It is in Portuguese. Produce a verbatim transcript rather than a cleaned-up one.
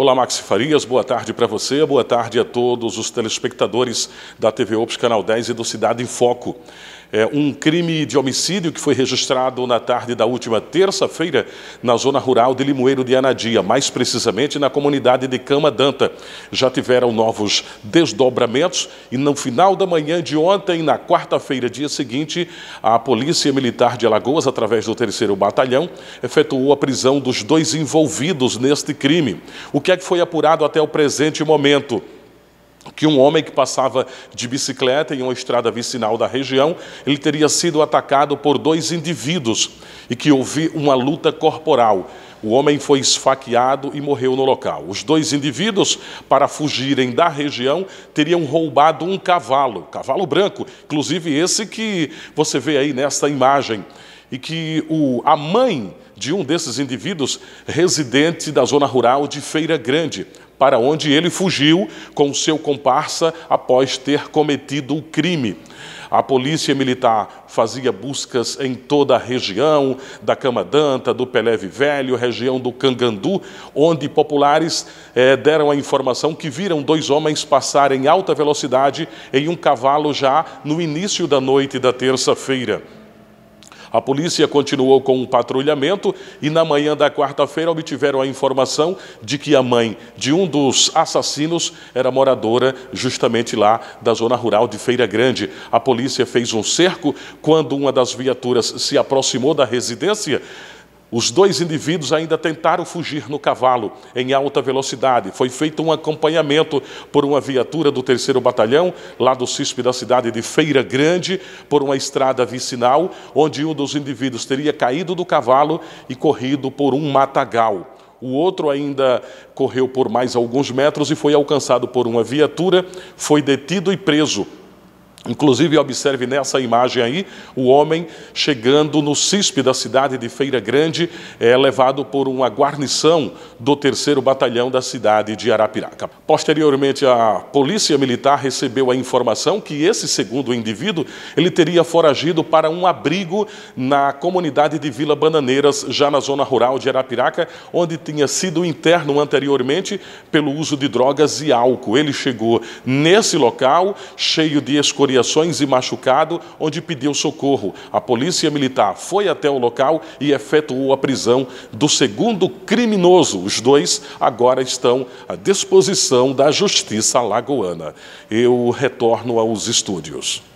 Olá, Maxi Farias, boa tarde para você, boa tarde a todos os telespectadores da T V Ops Canal dez e do Cidade em Foco. É um crime de homicídio que foi registrado na tarde da última terça-feira na zona rural de Limoeiro de Anadia, mais precisamente na comunidade de Cama Danta. Já tiveram novos desdobramentos e no final da manhã de ontem, na quarta-feira, dia seguinte, a Polícia Militar de Alagoas, através do terceiro Batalhão, efetuou a prisão dos dois envolvidos neste crime. O que O que foi apurado até o presente momento? Que um homem que passava de bicicleta em uma estrada vicinal da região, ele teria sido atacado por dois indivíduos e que houve uma luta corporal. O homem foi esfaqueado e morreu no local. Os dois indivíduos, para fugirem da região, teriam roubado um cavalo, cavalo branco, inclusive esse que você vê aí nesta imagem, e que o, a mãe de um desses indivíduos, residente da zona rural de Feira Grande, para onde ele fugiu com seu comparsa após ter cometido o crime. A Polícia Militar fazia buscas em toda a região da Cama Danta, do Peleve Velho, região do Cangandu, onde populares eh, deram a informação que viram dois homens passar em alta velocidade em um cavalo já no início da noite da terça-feira. A polícia continuou com o patrulhamento e na manhã da quarta-feira obtiveram a informação de que a mãe de um dos assassinos era moradora justamente lá da zona rural de Feira Grande. A polícia fez um cerco quando uma das viaturas se aproximou da residência. Os dois indivíduos ainda tentaram fugir no cavalo em alta velocidade. Foi feito um acompanhamento por uma viatura do terceiro Batalhão, lá do C I S P da cidade de Feira Grande, por uma estrada vicinal, onde um dos indivíduos teria caído do cavalo e corrido por um matagal. O outro ainda correu por mais alguns metros e foi alcançado por uma viatura, foi detido e preso. Inclusive, observe nessa imagem aí, o homem chegando no C I S P da cidade de Feira Grande, é levado por uma guarnição do terceiro Batalhão da cidade de Arapiraca. Posteriormente, a Polícia Militar recebeu a informação que esse segundo indivíduo, ele teria foragido para um abrigo na comunidade de Vila Bananeiras, já na zona rural de Arapiraca, onde tinha sido interno anteriormente pelo uso de drogas e álcool. Ele chegou nesse local, cheio de escoriações e machucado, onde pediu socorro. A Polícia Militar foi até o local e efetuou a prisão do segundo criminoso. Os dois agora estão à disposição da Justiça alagoana. Eu retorno aos estúdios.